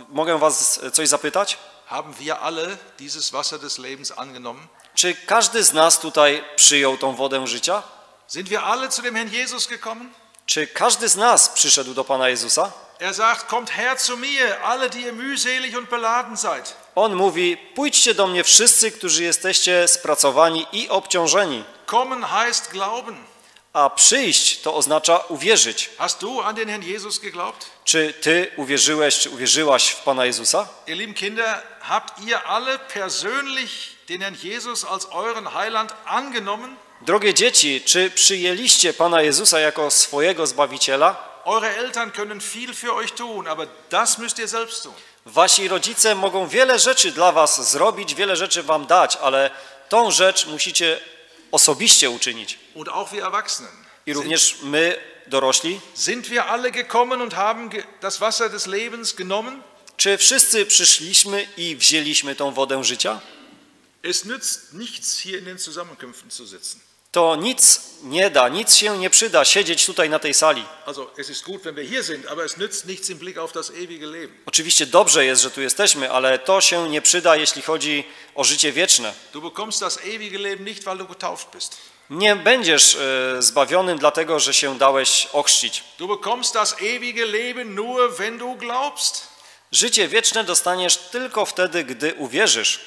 Mogę was coś zapytać? Haben wir alle dieses Wasser des Lebens angenommen? Czy każdy z nas tutaj przyjął tą wodę życia? Sind wir alle zu dem Herrn Jesus gekommen? Czy każdy z nas przyszedł do Pana Jezusa? Er sagt: Kommt her zu mir, alle die ihr mühselig und beladen seid. On mówi: pójdźcie do mnie wszyscy, którzy jesteście spracowani i obciążeni. Kommen heißt glauben. A przyjść to oznacza uwierzyć. Hast du an den Herrn Jesus geglaubt? Czy ty uwierzyłeś, czy uwierzyłaś w Pana Jezusa? Ihr lieben Kinder, habt ihr alle persönlich den Herrn Jesus als euren Heiland angenommen? Drogie dzieci, czy przyjęliście Pana Jezusa jako swojego Zbawiciela? Eure Eltern können viel für euch tun, aber das müsst ihr selbst tun. Wasi rodzice mogą wiele rzeczy dla was zrobić, wiele rzeczy wam dać, ale tą rzecz musicie osobiście uczynić. Und auch wir Erwachsenen. I również my, dorośli. Sind wir alle gekommen und haben das Wasser des Lebens genommen? Czy wszyscy przyszliśmy i wzięliśmy tą wodę życia? Es nützt nichts, hier in den Zusammenkünften zu sitzen. To nic nie da, nic się nie przyda siedzieć tutaj na tej sali. Also, es ist gut, wenn wir hier sind, aber es nützt nichts im Blick auf das ewige Leben. Oczywiście dobrze jest, że tu jesteśmy, ale to się nie przyda, jeśli chodzi o życie wieczne. Du bekommst das ewige Leben nicht, weil du getauft bist. Nie będziesz zbawionym dlatego, że się dałeś ochrzcić. Du bekommst das ewige Leben nur, wenn du glaubst. Życie wieczne dostaniesz tylko wtedy, gdy uwierzysz.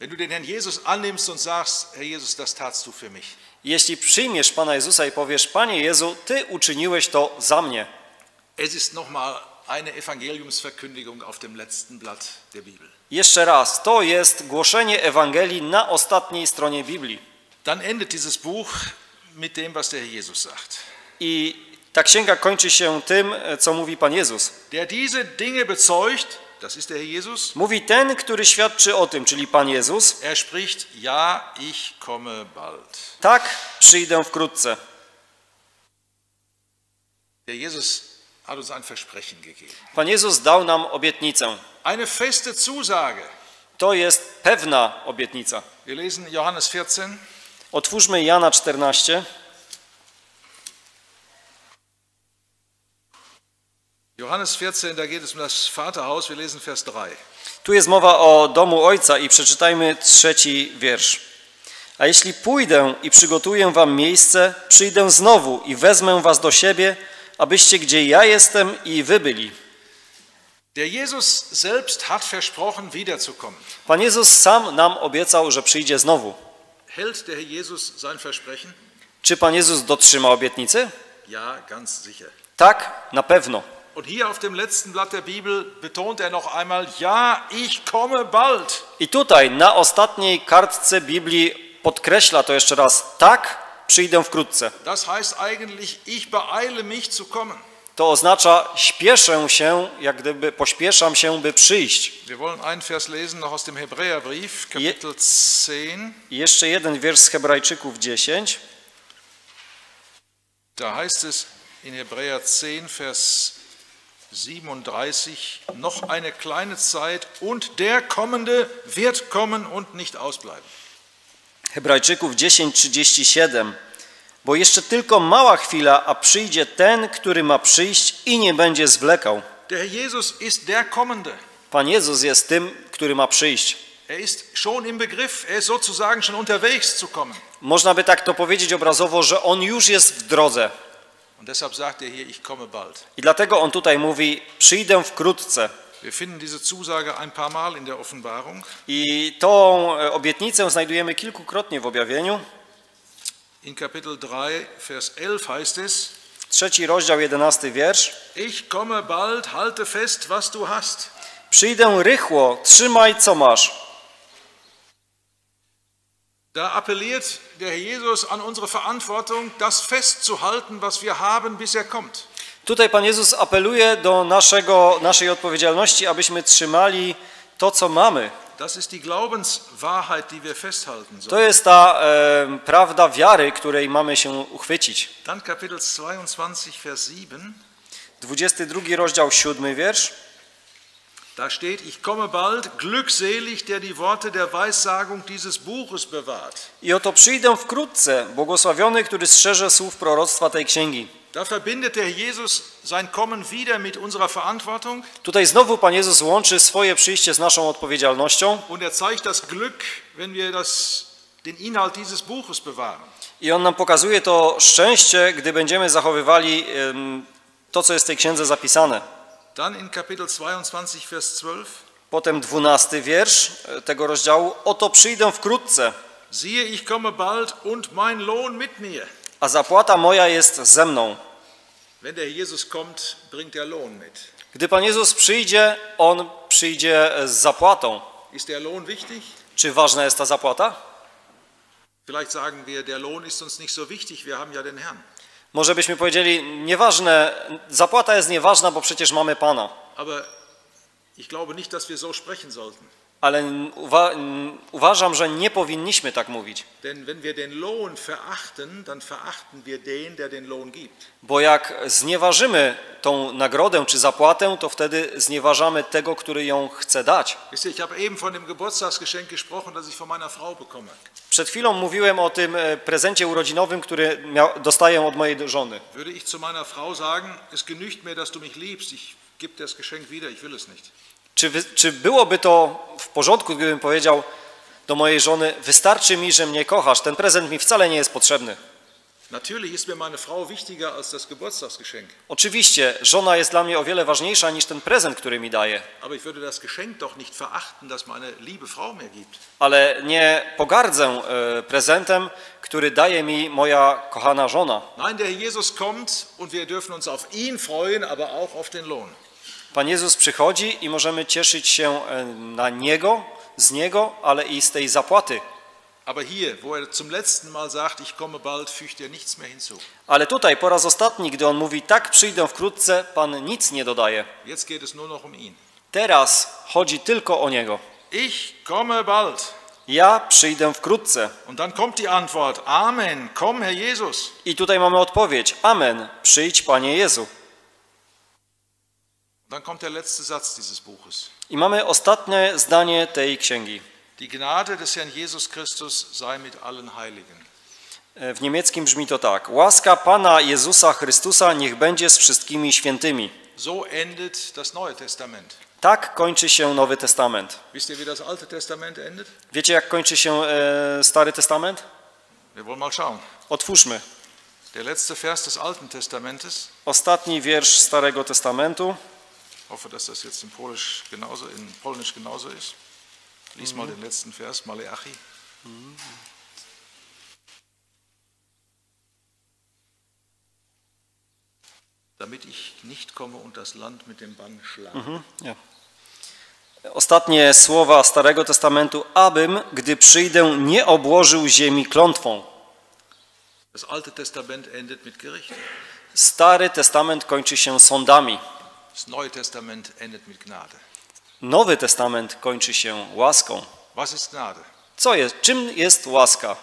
Wenn du den Herrn Jesus annimmst und sagst: Herr Jesus, das tatst du für mich. Jeśli przyjmiesz Pana Jezusa i powiesz: Panie Jezu, Ty uczyniłeś to za mnie. Es ist nochmal eine Evangeliumsverkündigung auf dem letzten Blatt der Bibel. Jeszcze raz, to jest głoszenie Ewangelii na ostatniej stronie Biblii. Dann endet dieses Buch mit dem, was der Herr Jesus sagt. I ta księga kończy się tym, co mówi Pan Jezus. Der diese Dinge bezeugt, das ist der Herr Jesus. Mówi ten, który świadczy o tym, czyli Pan Jezus. Er spricht: Ja, ich komme bald. Tak, przyjdę wkrótce. Der Jesus hat uns ein Versprechen gegeben. Pan Jezus dał nam obietnicę. Eine feste Zusage. To jest pewna obietnica. Wir lesen Johannes 14. Otwórzmy Jana 14. Johannes 14, da geht es um das Vaterhaus, wir lesen Vers 3. Tu jest mowa o domu Ojca i przeczytajmy 3. wiersz. A jeśli pójdę i przygotuję wam miejsce, przyjdę znowu i wezmę was do siebie, abyście gdzie ja jestem i wy byli. Der Jesus selbst hat versprochen, wiederzukommen. Pan Jezus sam nam obiecał, że przyjdzie znowu. Hält der Herr Jesus sein Versprechen? Czy Pan Jezus dotrzyma obietnicy? Ja, ganz sicher. Tak, na pewno. Und hier auf dem letzten Blatt der Bibel betont er noch einmal: Ja, ich komme bald. I tutaj na ostatniej kartce Biblii podkreśla to jeszcze raz: tak, przyjdę wkrótce. Das heißt eigentlich: Ich beeile mich zu kommen. To oznacza: śpieszę się, jak gdyby pośpieszam się, by przyjść. Wir wollen einen Vers lesen noch aus dem Hebräerbrief, Kapitel 10. Jeszcze jeden wiersz z Hebrajczyków 10. Da heißt es in Hebräer 10 Vers 37, noch eine kleine Zeit und der Kommende wird kommen und nicht ausbleiben. Hebrajczyków 10:37. Bo jeszcze tylko mała chwila, a przyjdzie ten, który ma przyjść i nie będzie zwlekał. Der Jesus ist der Kommende. Pan Jezus jest tym, który ma przyjść. Er ist schon im Begriff, er ist sozusagen schon unterwegs zu kommen. Można by tak to powiedzieć obrazowo, że on już jest w drodze. Und deshalb sagt er hier: Ich komme bald. I dlatego on tutaj mówi: przyjdę wkrótce. Wir finden diese Zusage ein paar Mal in der Offenbarung. I tą obietnicę znajdujemy kilkukrotnie w objawieniu. In Kapitel 3 Vers 11 heißt es. 3. rozdział 11 wiersz. Ich komme bald, halte fest, was du hast. Przyjdę rychło, trzymaj co masz. Da appelliert der Herr Jesus an unsere Verantwortung, das festzuhalten, was wir haben, bis er kommt. Tutaj Pan Jezus apeluje do naszej odpowiedzialności, abyśmy trzymali to, co mamy. To jest ta prawda wiary, której mamy się uchwycić. 22 rozdział 7 wiersz. Da steht, ich komme bald, glückselig, der die Worte der Weissagung dieses Buches bewahrt. I oto przyjdę wkrótce, błogosławiony, który strzeże słów proroctwa tej księgi. Da verbindet der Jesus sein Kommen wieder mit unserer Verantwortung. Tutaj znowu Pan Jezus łączy swoje przyjście z naszą odpowiedzialnością. Und er zeigt das Glück, wenn wir den Inhalt dieses Buches bewahren. I on nam pokazuje to szczęście, gdy będziemy zachowywali to, co jest w tej księdze zapisane. Dann in Kapitel 22, Vers 12. Potem 12 wiersz tego rozdziału. Oto przyjdę wkrótce. Siehe, ich komme bald und mein Lohn mit mir. A zapłata moja jest ze mną. Wenn der Jesus kommt, bringt der Lohn mit. Gdy Pan Jezus przyjdzie, on przyjdzie z zapłatą. Ist der Lohn wichtig? Czy ważna jest ta zapłata? Vielleicht sagen wir, der Lohn ist uns nicht so wichtig, wir haben ja den Herrn. Może byśmy powiedzieli, nieważne, zapłata jest nieważna, bo przecież mamy Pana. Ale uważam, że nie powinniśmy tak mówić. Bo jak znieważymy tą nagrodę czy zapłatę, to wtedy znieważamy tego, który ją chce dać. Przed chwilą mówiłem o tym prezencie urodzinowym, który dostaję od mojej żony. Czy byłoby to w porządku, gdybym powiedział do mojej żony, wystarczy mi, że mnie kochasz, ten prezent mi wcale nie jest potrzebny? Oczywiście, żona jest dla mnie o wiele ważniejsza niż ten prezent, który mi daje. Ale nie pogardzę prezentem, który daje mi moja kochana żona. Pan Jezus przychodzi i możemy cieszyć się na Niego, z Niego, ale i z tej zapłaty. Ale tutaj po raz ostatni, gdy on mówi, tak przyjdę wkrótce, Pan nic nie dodaje. Teraz chodzi tylko o Niego. Ich komme bald. Ja przyjdę wkrótce. Und dann kommt die Antwort, Amen, komm Herr Jesus. I tutaj mamy odpowiedź, Amen, przyjdź Panie Jezu. Dann kommt der letzte Satz dieses Buches. I mamy ostatnie zdanie tej księgi. Die Gnade des Herrn Jesus Christus sei mit allen Heiligen. W niemieckim brzmi to tak: Łaska Pana Jezusa Chrystusa niech będzie z wszystkimi świętymi. So endet das Neue Testament. Tak kończy się Nowy Testament. Wisst ihr, wie das Alte Testament endet? Wiecie, jak kończy się Stary Testament? Wir wollen mal schauen. Otwórzmy. Der letzte Vers des Alten Testamentes. Ostatni wiersz Starego Testamentu. Hoffe, dass das jetzt in Polnisch genauso ist. Lies mal den letzten Vers, Maleachi. Damit ich nicht komme und das Land mit dem Bann schlage. Ja. Ostatnie słowa Starego Testamentu, abym, gdy przyjdę, nie obłożył ziemi klątwą. Das Alte Testament endet mit Gericht. Stary Testament kończy się sądami. Das Neue Testament endet mit Gnade. Nowy Testament kończy się łaską. Co jest? Czym jest łaska?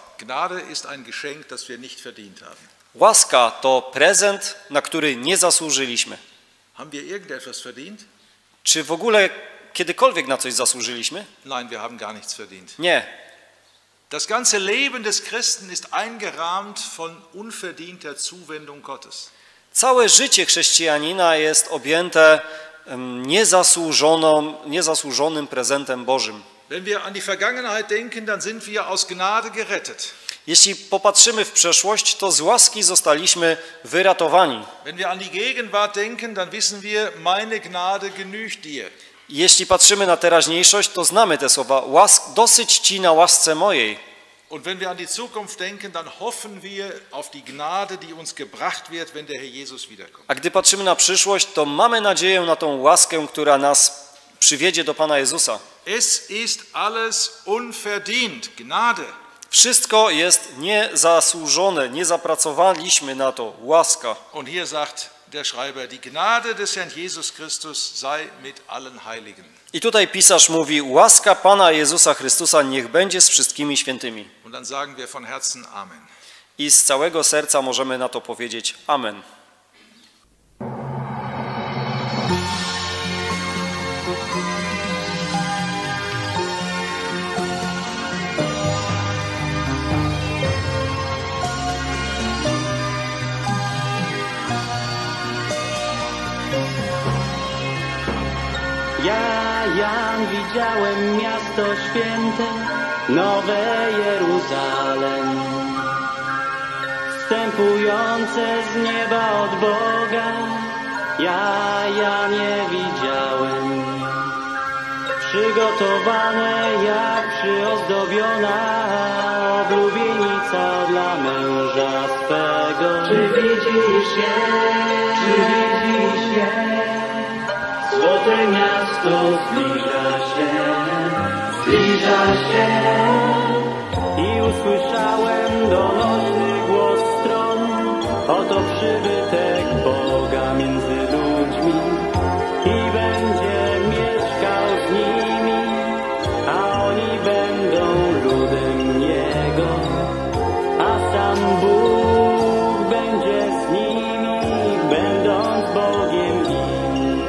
Łaska to prezent, na który nie zasłużyliśmy. Czy w ogóle kiedykolwiek na coś zasłużyliśmy? Nie. Das ganze Leben des Christen ist eingerahmt von unverdienter Zuwendung Gottes. Całe życie chrześcijanina jest objęte niezasłużonym prezentem Bożym. Jeśli popatrzymy w przeszłość, to z łaski zostaliśmy wyratowani. Jeśli patrzymy na teraźniejszość, to znamy te słowa, dosyć Ci na łasce mojej. Und wenn wir an die Zukunft denken, dann hoffen wir auf die Gnade, die uns gebracht wird, wenn der Herr Jesus wiederkommt. A gdy patrzymy na przyszłość, to mamy nadzieję na tą łaskę, która nas przywiedzie do Pana Jezusa. Es ist alles unverdient, Gnade. Wszystko jest niezasłużone, nie zapracowaliśmy na to. Łaska. Und hier sagt der Schreiber, die Gnade des Herrn Jesus Christus sei mit allen Heiligen. I tutaj pisarz mówi: łaska Pana Jezusa Chrystusa niech będzie z wszystkimi świętymi. Und dann sagen wir von Herzen Amen. I z całego serca możemy na to powiedzieć Amen. Jan widziałem miasto święte, nowe Jeruzalem, wstępujące z nieba od Boga. Ja nie widziałem, przygotowane jak przyozdobiona oblubienica dla męża swego. Czy widzisz je? Czy widzisz je? Złote miasto zbliża się i usłyszałem donośny głos stron. Oto przybytek Boga między ludźmi i będzie mieszkał z nimi, a oni będą ludem Jego, a sam Bóg będzie z nimi, będąc Bogiem im.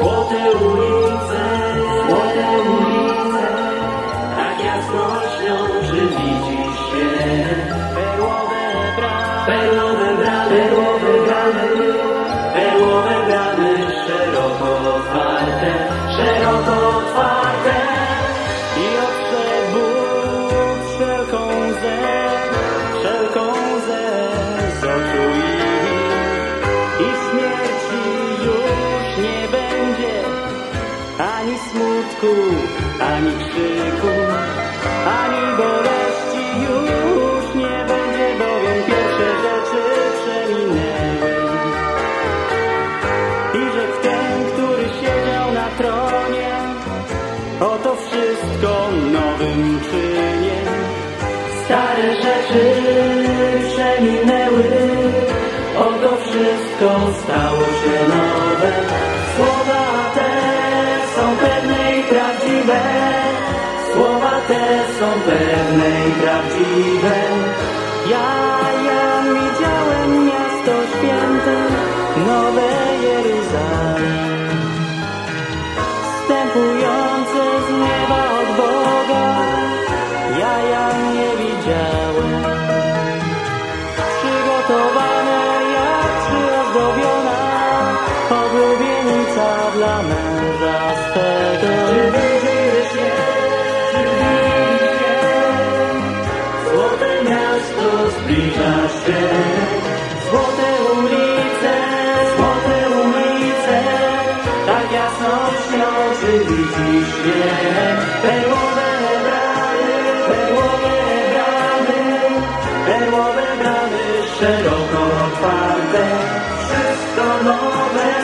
Złote ulice, tak jasno śnią, czy widzisz się? Perłowe bramy, szeroko otwarte i odszedł Bóg wszelką zę z oczu i śmierci już nie będzie. Ani smutku, ani krzyku, ani boleści już nie będzie, bowiem pierwsze rzeczy przeminęły. I rzekł ten, który siedział na tronie: oto wszystko nowym czynię. Stare rzeczy przeminęły, oto wszystko stało się nowe. Słowa te są pewne i prawdziwe, słowa te są pewne i prawdziwe. Ja widziałem miasto święte, nowe Jeruzalem, wstępujące z nieba od Boga. Ja nie widziałem, przygotowane jak przyozdobiona oblubienica dla mnie. Złote ulice, tak jasno śnią, czy widzisz je? Perłowe bramy, szeroko otwarte. Wszystko nowe,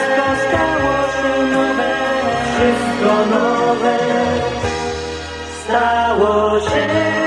stało się nowe. Wszystko nowe, stało się.